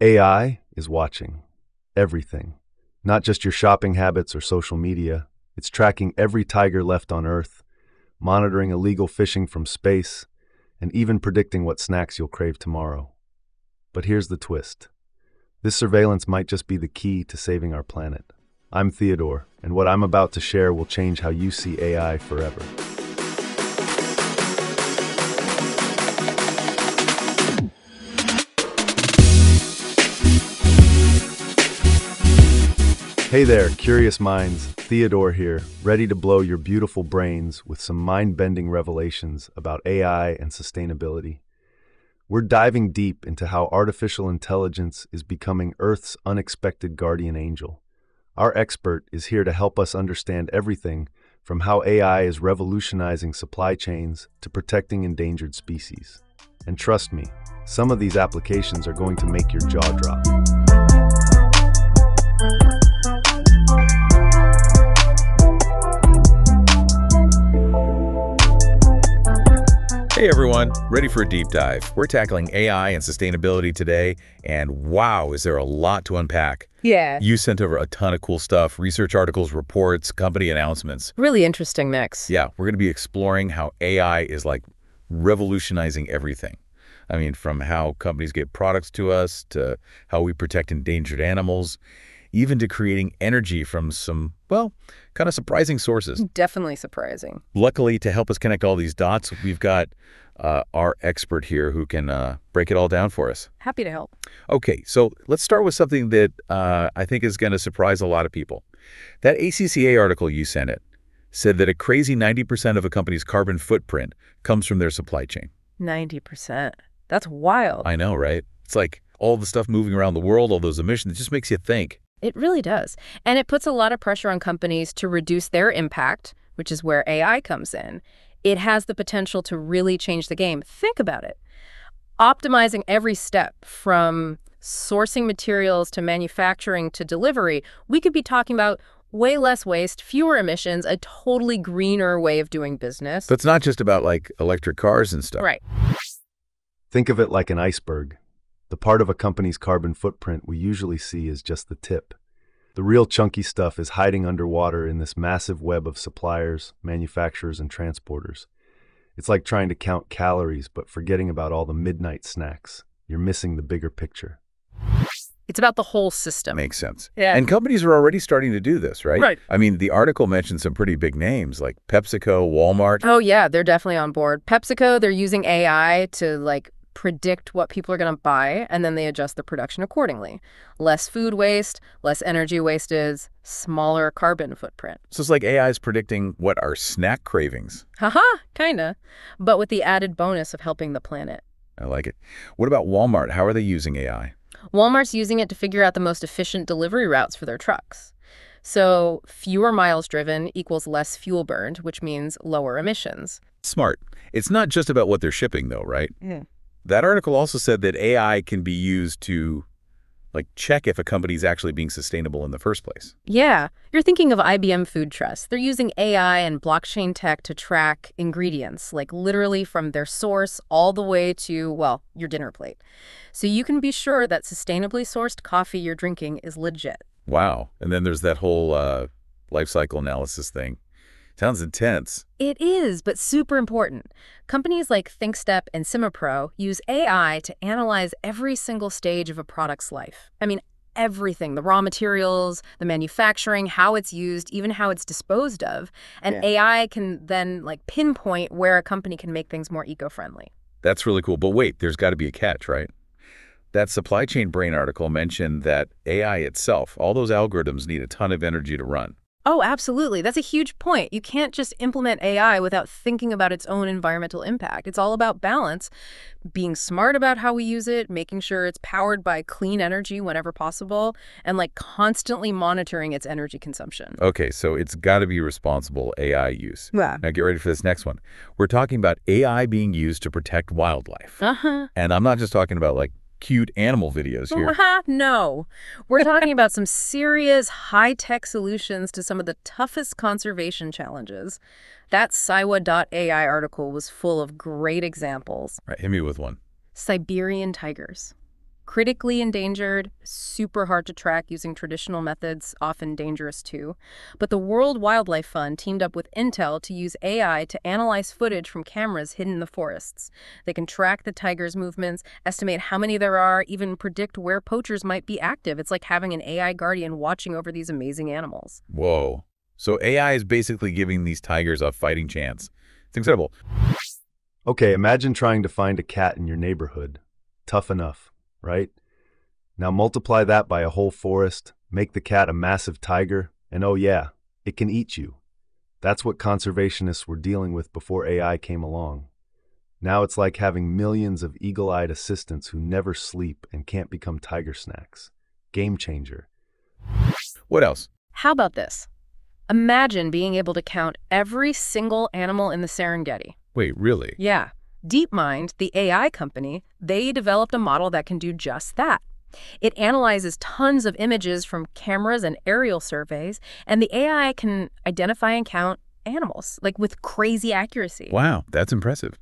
AI is watching everything, not just your shopping habits or social media. It's tracking every tiger left on Earth, monitoring illegal fishing from space, and even predicting what snacks you'll crave tomorrow. But here's the twist. This surveillance might just be the key to saving our planet. I'm Theodore, and what I'm about to share will change how you see AI forever. Hey there, curious minds, Theodore here, ready to blow your beautiful brains with some mind-bending revelations about AI and sustainability. We're diving deep into how artificial intelligence is becoming Earth's unexpected guardian angel. Our expert is here to help us understand everything from how AI is revolutionizing supply chains to protecting endangered species. And trust me, some of these applications are going to make your jaw drop. Hey everyone, ready for a deep dive. We're tackling AI and sustainability today, and wow, is there a lot to unpack. Yeah. You sent over a ton of cool stuff, research articles, reports, company announcements. Really interesting mix. Yeah, we're going to be exploring how AI is like revolutionizing everything. I mean, from how companies get products to us, to how we protect endangered animals, even to creating energy from some, well, kind of surprising sources. Definitely surprising. Luckily, to help us connect all these dots, we've got our expert here who can break it all down for us. Happy to help. Okay, so let's start with something that I think is going to surprise a lot of people. That ACCA article you sent said that a crazy 90% of a company's carbon footprint comes from their supply chain. 90%. That's wild. I know, right? It's like all the stuff moving around the world, all those emissions, it just makes you think. It really does. And it puts a lot of pressure on companies to reduce their impact, which is where AI comes in. It has the potential to really change the game. Think about it. Optimizing every step from sourcing materials to manufacturing to delivery, we could be talking about way less waste, fewer emissions, a totally greener way of doing business. But it's not just about like electric cars and stuff. Right. Think of it like an iceberg. The part of a company's carbon footprint we usually see is just the tip. The real chunky stuff is hiding underwater in this massive web of suppliers, manufacturers, and transporters. It's like trying to count calories but forgetting about all the midnight snacks. You're missing the bigger picture. It's about the whole system. Makes sense. Yeah. And companies are already starting to do this, right? Right. I mean, the article mentioned some pretty big names like PepsiCo, Walmart. Oh yeah, they're definitely on board. PepsiCo, they're using AI to like predict what people are going to buy, and then they adjust the production accordingly. Less food waste, less energy wasted, smaller carbon footprint. So it's like AI is predicting what are snack cravings. Haha, kinda. But with the added bonus of helping the planet. I like it. What about Walmart? How are they using AI? Walmart's using it to figure out the most efficient delivery routes for their trucks. So fewer miles driven equals less fuel burned, which means lower emissions. Smart. It's not just about what they're shipping, though, right? Yeah. That article also said that AI can be used to like check if a company is actually being sustainable in the first place. Yeah. You're thinking of IBM Food Trust. They're using AI and blockchain tech to track ingredients, like literally from their source all the way to, well, your dinner plate. So you can be sure that sustainably sourced coffee you're drinking is legit. Wow. And then there's that whole life cycle analysis thing. Sounds intense. It is, but super important. Companies like ThinkStep and Simapro use AI to analyze every single stage of a product's life. I mean, everything, the raw materials, the manufacturing, how it's used, even how it's disposed of. And yeah. AI can then like pinpoint where a company can make things more eco-friendly. That's really cool. But wait, there's got to be a catch, right? That supply chain brain article mentioned that AI itself, all those algorithms need a ton of energy to run. Oh, absolutely. That's a huge point. You can't just implement AI without thinking about its own environmental impact. It's all about balance, being smart about how we use it, making sure it's powered by clean energy whenever possible, and like constantly monitoring its energy consumption. Okay, so it's got to be responsible AI use. Yeah. Now get ready for this next one. We're talking about AI being used to protect wildlife. Uh-huh. And I'm not just talking about like cute animal videos here. No, we're talking about some serious high-tech solutions to some of the toughest conservation challenges. That Sciwa.ai article was full of great examples. Right, hit me with one. Siberian tigers. critically endangered, super hard to track using traditional methods, often dangerous too. But the World Wildlife Fund teamed up with Intel to use AI to analyze footage from cameras hidden in the forests. They can track the tiger's movements, estimate how many there are, even predict where poachers might be active. It's like having an AI guardian watching over these amazing animals. Whoa. So AI is basically giving these tigers a fighting chance. It's incredible. Okay, imagine trying to find a cat in your neighborhood. Tough enough, right? Now multiply that by a whole forest, make the cat a massive tiger, and oh yeah, it can eat you. That's what conservationists were dealing with before AI came along. Now it's like having millions of eagle-eyed assistants who never sleep and can't become tiger snacks. Game changer. What else? How about this? Imagine being able to count every single animal in the Serengeti. Wait, really? Yeah. DeepMind, the AI company, they developed a model that can do just that. It analyzes tons of images from cameras and aerial surveys, and the AI can identify and count animals, like with crazy accuracy. Wow, that's impressive.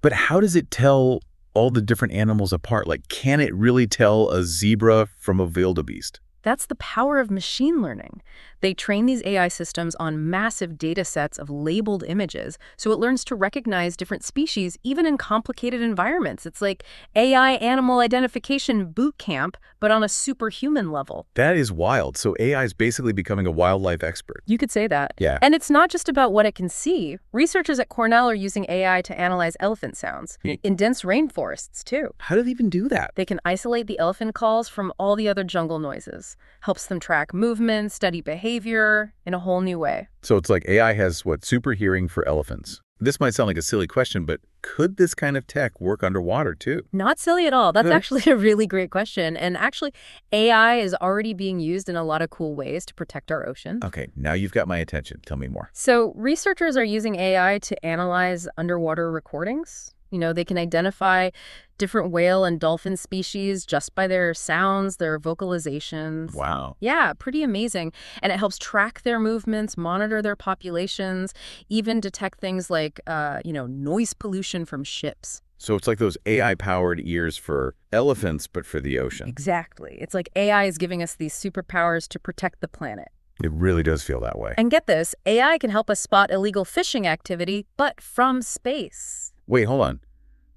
But how does it tell all the different animals apart? Like, can it really tell a zebra from a wildebeest? That's the power of machine learning. They train these AI systems on massive data sets of labeled images, so it learns to recognize different species, even in complicated environments. It's like AI animal identification boot camp, but on a superhuman level. That is wild. So AI is basically becoming a wildlife expert. You could say that. Yeah. And it's not just about what it can see. Researchers at Cornell are using AI to analyze elephant sounds in dense rainforests, too. How do they even do that? They can isolate the elephant calls from all the other jungle noises. Helps them track movement, study behavior in a whole new way. So it's like AI has, what, super hearing for elephants. This might sound like a silly question, but could this kind of tech work underwater too? Not silly at all. That's actually a really great question. And actually, AI is already being used in a lot of cool ways to protect our ocean. Okay, now you've got my attention. Tell me more. So researchers are using AI to analyze underwater recordings. You know, they can identify different whale and dolphin species just by their sounds, their vocalizations. Wow. Yeah, pretty amazing. And it helps track their movements, monitor their populations, even detect things like, you know, noise pollution from ships. So it's like those AI-powered ears for elephants, but for the ocean. Exactly. It's like AI is giving us these superpowers to protect the planet. It really does feel that way. And get this, AI can help us spot illegal fishing activity, but from space. Wait, hold on.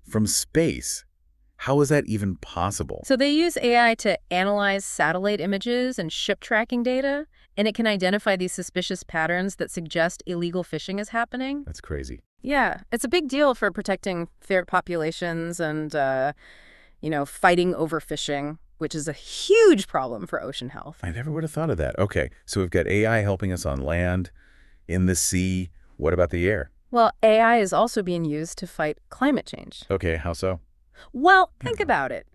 From space? How is that even possible? So they use AI to analyze satellite images and ship tracking data, and it can identify these suspicious patterns that suggest illegal fishing is happening. That's crazy. Yeah, it's a big deal for protecting fair populations and, you know, fighting overfishing, which is a huge problem for ocean health. I never would have thought of that. Okay, so we've got AI helping us on land, in the sea. What about the air? Well, AI is also being used to fight climate change. Okay, how so? Well, think about it.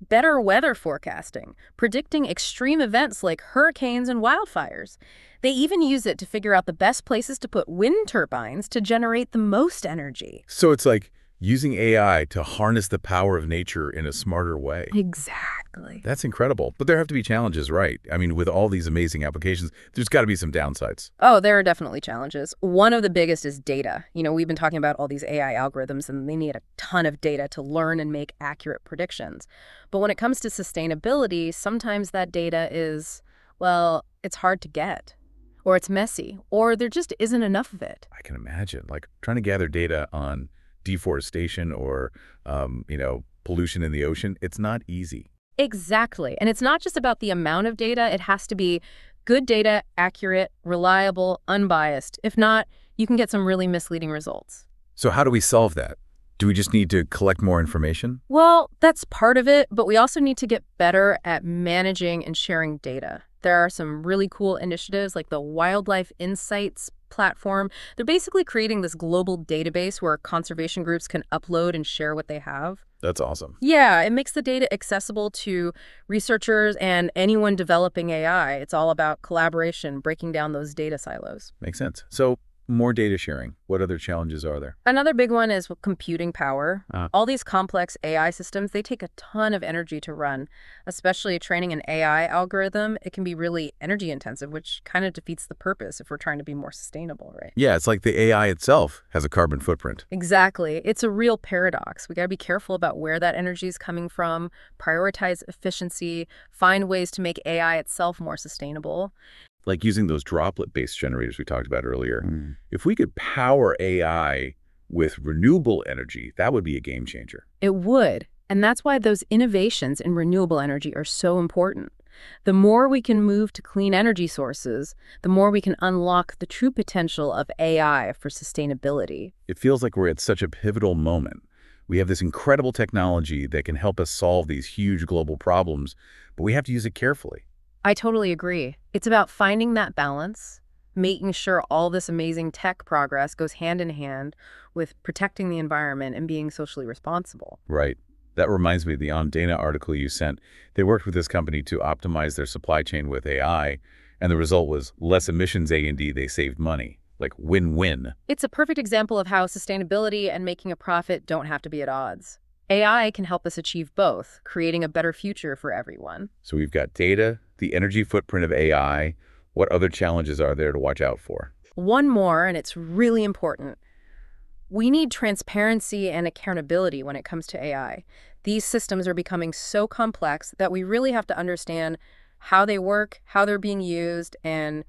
Better weather forecasting, predicting extreme events like hurricanes and wildfires. They even use it to figure out the best places to put wind turbines to generate the most energy. So it's like using AI to harness the power of nature in a smarter way. Exactly. That's incredible. But there have to be challenges, right? I mean, with all these amazing applications, there's got to be some downsides. Oh, there are definitely challenges. One of the biggest is data. You know, we've been talking about all these AI algorithms, and they need a ton of data to learn and make accurate predictions. But when it comes to sustainability, sometimes that data is, well, it's hard to get. Or it's messy. Or there just isn't enough of it. I can imagine. Like, trying to gather data on deforestation or, you know, pollution in the ocean, it's not easy. Exactly. And it's not just about the amount of data. It has to be good data, accurate, reliable, unbiased. If not, you can get some really misleading results. So how do we solve that? Do we just need to collect more information? Well, that's part of it, but we also need to get better at managing and sharing data. There are some really cool initiatives like the Wildlife Insights Platform. They're basically creating this global database where conservation groups can upload and share what they have. That's awesome. Yeah, it makes the data accessible to researchers and anyone developing AI. It's all about collaboration, breaking down those data silos. Makes sense. So more data sharing. What other challenges are there? Another big one is computing power. All these complex AI systems, they take a ton of energy to run, especially training an AI algorithm. It can be really energy intensive, which kind of defeats the purpose if we're trying to be more sustainable, right? Yeah, it's like the AI itself has a carbon footprint. Exactly. It's a real paradox. We got to be careful about where that energy is coming from, prioritize efficiency, find ways to make AI itself more sustainable. Like using those droplet-based generators we talked about earlier. Mm. If we could power AI with renewable energy, that would be a game changer. It would. And that's why those innovations in renewable energy are so important. The more we can move to clean energy sources, the more we can unlock the true potential of AI for sustainability. It feels like we're at such a pivotal moment. We have this incredible technology that can help us solve these huge global problems, but we have to use it carefully. I totally agree. It's about finding that balance, making sure all this amazing tech progress goes hand in hand with protecting the environment and being socially responsible. Right. That reminds me of the OnData article you sent. They worked with this company to optimize their supply chain with AI, and the result was less emissions A&D. They saved money. Like win-win. It's a perfect example of how sustainability and making a profit don't have to be at odds. AI can help us achieve both, creating a better future for everyone. So we've got data, the energy footprint of AI. What other challenges are there to watch out for? One more, and it's really important. We need transparency and accountability when it comes to AI. These systems are becoming so complex that we really have to understand how they work, how they're being used, and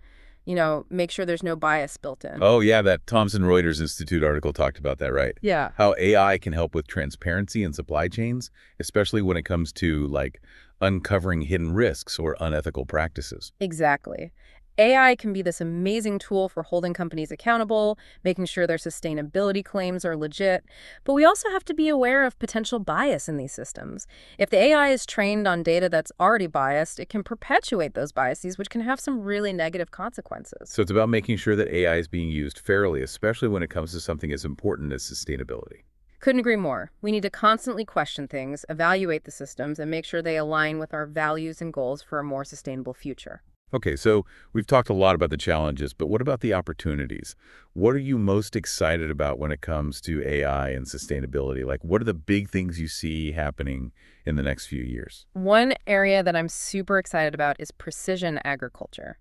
make sure there's no bias built in. Oh, yeah, that Thomson Reuters Institute article talked about that, right? Yeah. How AI can help with transparency in supply chains, especially when it comes to, like, uncovering hidden risks or unethical practices. Exactly. AI can be this amazing tool for holding companies accountable, making sure their sustainability claims are legit, but we also have to be aware of potential bias in these systems. If the AI is trained on data that's already biased, it can perpetuate those biases, which can have some really negative consequences. So it's about making sure that AI is being used fairly, especially when it comes to something as important as sustainability. Couldn't agree more. We need to constantly question things, evaluate the systems, and make sure they align with our values and goals for a more sustainable future. Okay, so we've talked a lot about the challenges, but what about the opportunities? What are you most excited about when it comes to AI and sustainability? Like, what are the big things you see happening in the next few years? One area that I'm super excited about is precision agriculture.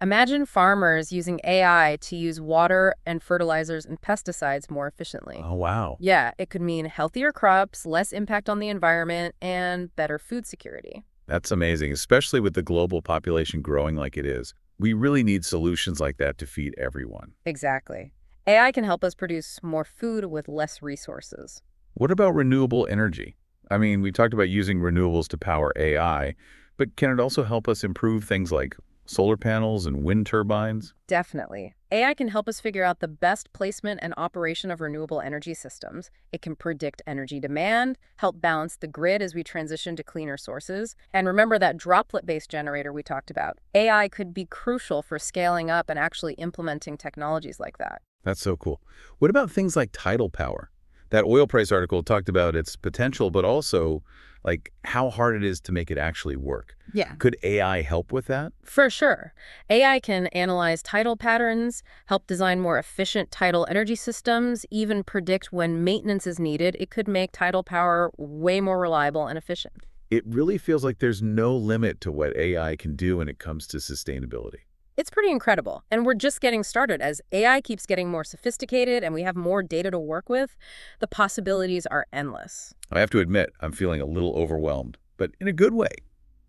Imagine farmers using AI to use water and fertilizers and pesticides more efficiently. Oh, wow. Yeah, it could mean healthier crops, less impact on the environment, and better food security. That's amazing, especially with the global population growing like it is. We really need solutions like that to feed everyone. Exactly. AI can help us produce more food with less resources. What about renewable energy? I mean, we talked about using renewables to power AI, but can it also help us improve things like solar panels and wind turbines? Definitely. AI can help us figure out the best placement and operation of renewable energy systems. It can predict energy demand, help balance the grid as we transition to cleaner sources. And remember that droplet-based generator we talked about. AI could be crucial for scaling up and actually implementing technologies like that. That's so cool. What about things like tidal power? That oil price article talked about its potential, but also like how hard it is to make it actually work. Yeah. Could AI help with that? For sure. AI can analyze tidal patterns, help design more efficient tidal energy systems, even predict when maintenance is needed. It could make tidal power way more reliable and efficient. It really feels like there's no limit to what AI can do when it comes to sustainability. It's pretty incredible, and we're just getting started. As AI keeps getting more sophisticated and we have more data to work with, the possibilities are endless. I have to admit, I'm feeling a little overwhelmed, but in a good way.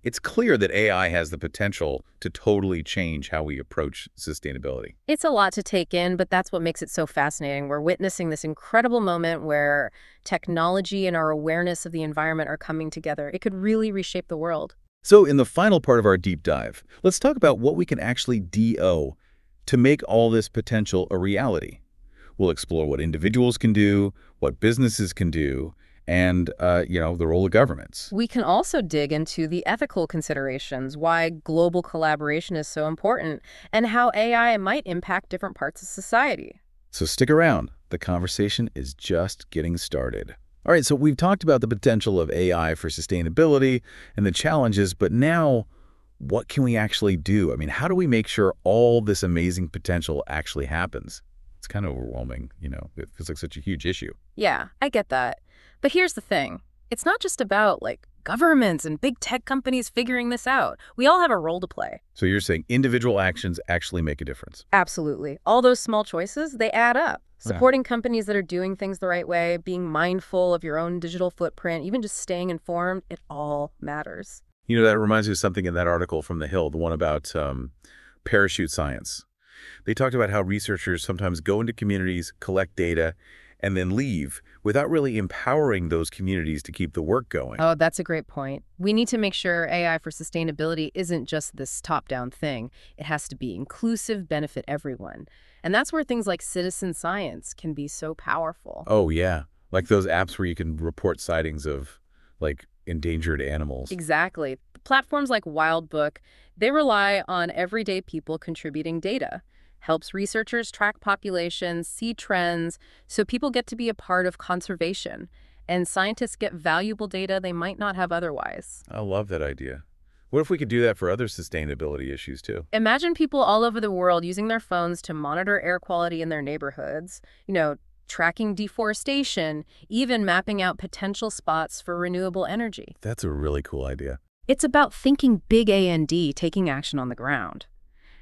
It's clear that AI has the potential to totally change how we approach sustainability. It's a lot to take in, but that's what makes it so fascinating. We're witnessing this incredible moment where technology and our awareness of the environment are coming together. It could really reshape the world. So in the final part of our deep dive, let's talk about what we can actually do to make all this potential a reality. We'll explore what individuals can do, what businesses can do, and, the role of governments. We can also dig into the ethical considerations, why global collaboration is so important, and how AI might impact different parts of society. So stick around. The conversation is just getting started. All right, so we've talked about the potential of AI for sustainability and the challenges, but now what can we actually do? I mean, how do we make sure all this amazing potential actually happens? It's kind of overwhelming, you know, it feels like such a huge issue. Yeah, I get that. But here's the thing. It's not just about, like, governments and big tech companies figuring this out. We all have a role to play. So you're saying individual actions actually make a difference? Absolutely. All those small choices, they add up. Supporting companies that are doing things the right way, being mindful of your own digital footprint, even just staying informed, it all matters. You know, that reminds me of something in that article from The Hill, the one about parachute science. They talked about how researchers sometimes go into communities, collect data, and then leave without really empowering those communities to keep the work going. Oh, that's a great point. We need to make sure AI for sustainability isn't just this top-down thing. It has to be inclusive, benefit everyone. And that's where things like citizen science can be so powerful. Oh, yeah. Like those apps where you can report sightings of, like, endangered animals. Exactly. Platforms like Wildbook, they rely on everyday people contributing data. Helps researchers track populations, see trends, so people get to be a part of conservation. And scientists get valuable data they might not have otherwise. I love that idea. What if we could do that for other sustainability issues, too? Imagine people all over the world using their phones to monitor air quality in their neighborhoods, you know, tracking deforestation, even mapping out potential spots for renewable energy. That's a really cool idea. It's about thinking big A&D, taking action on the ground.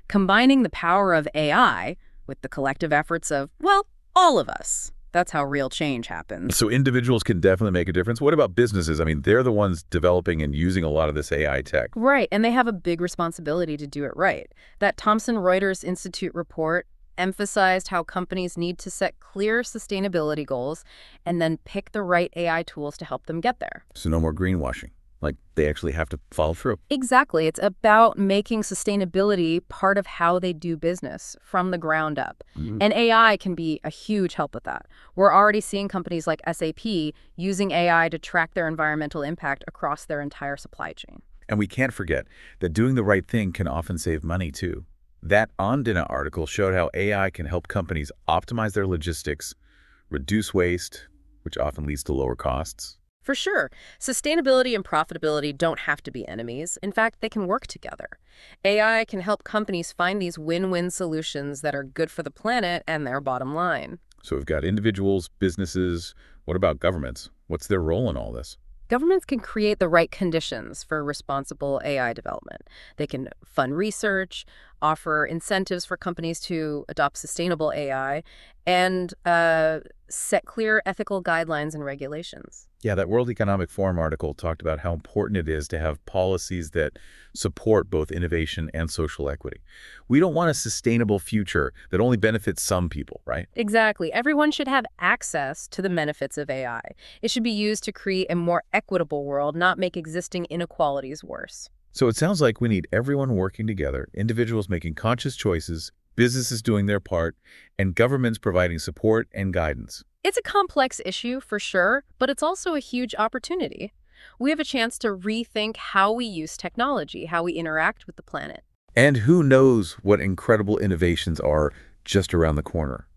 Combining the power of AI with the collective efforts of, well, all of us. That's how real change happens. So individuals can definitely make a difference. What about businesses? I mean, they're the ones developing and using a lot of this AI tech. Right, and they have a big responsibility to do it right. That Thomson Reuters Institute report emphasized how companies need to set clear sustainability goals and then pick the right AI tools to help them get there. So no more greenwashing. Like, they actually have to follow through. Exactly. It's about making sustainability part of how they do business from the ground up. Mm-hmm. And AI can be a huge help with that. We're already seeing companies like SAP using AI to track their environmental impact across their entire supply chain. And we can't forget that doing the right thing can often save money, too. That OnData article showed how AI can help companies optimize their logistics, reduce waste, which often leads to lower costs. For sure. Sustainability and profitability don't have to be enemies. In fact, they can work together. AI can help companies find these win-win solutions that are good for the planet and their bottom line. So we've got individuals, businesses. What about governments? What's their role in all this? Governments can create the right conditions for responsible AI development. They can fund research, offer incentives for companies to adopt sustainable AI, and set clear ethical guidelines and regulations. Yeah, that World Economic Forum article talked about how important it is to have policies that support both innovation and social equity. We don't want a sustainable future that only benefits some people, right? Exactly. Everyone should have access to the benefits of AI. It should be used to create a more equitable world, not make existing inequalities worse. So it sounds like we need everyone working together, individuals making conscious choices, businesses doing their part, and governments providing support and guidance. It's a complex issue, for sure, but it's also a huge opportunity. We have a chance to rethink how we use technology, how we interact with the planet. And who knows what incredible innovations are just around the corner.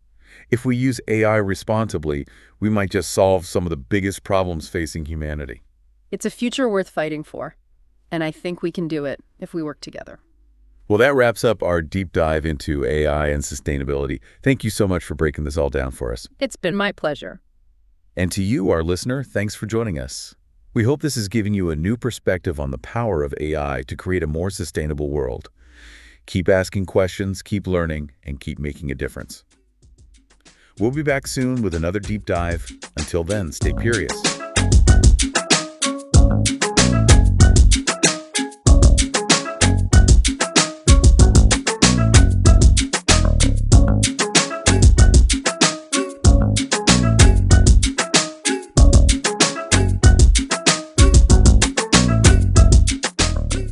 If we use AI responsibly, we might just solve some of the biggest problems facing humanity. It's a future worth fighting for, and I think we can do it if we work together. Well, that wraps up our deep dive into AI and sustainability. Thank you so much for breaking this all down for us. It's been my pleasure. And to you, our listener, thanks for joining us. We hope this has given you a new perspective on the power of AI to create a more sustainable world. Keep asking questions, keep learning, and keep making a difference. We'll be back soon with another deep dive. Until then, stay curious.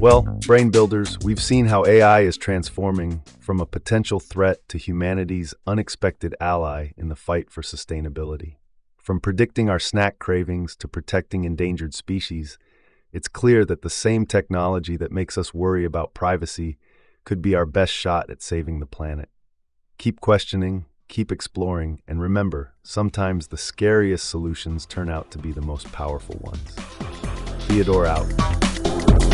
Well, brain builders, we've seen how AI is transforming from a potential threat to humanity's unexpected ally in the fight for sustainability. From predicting our snack cravings to protecting endangered species, it's clear that the same technology that makes us worry about privacy could be our best shot at saving the planet. Keep questioning, keep exploring, and remember, sometimes the scariest solutions turn out to be the most powerful ones. Theodore out.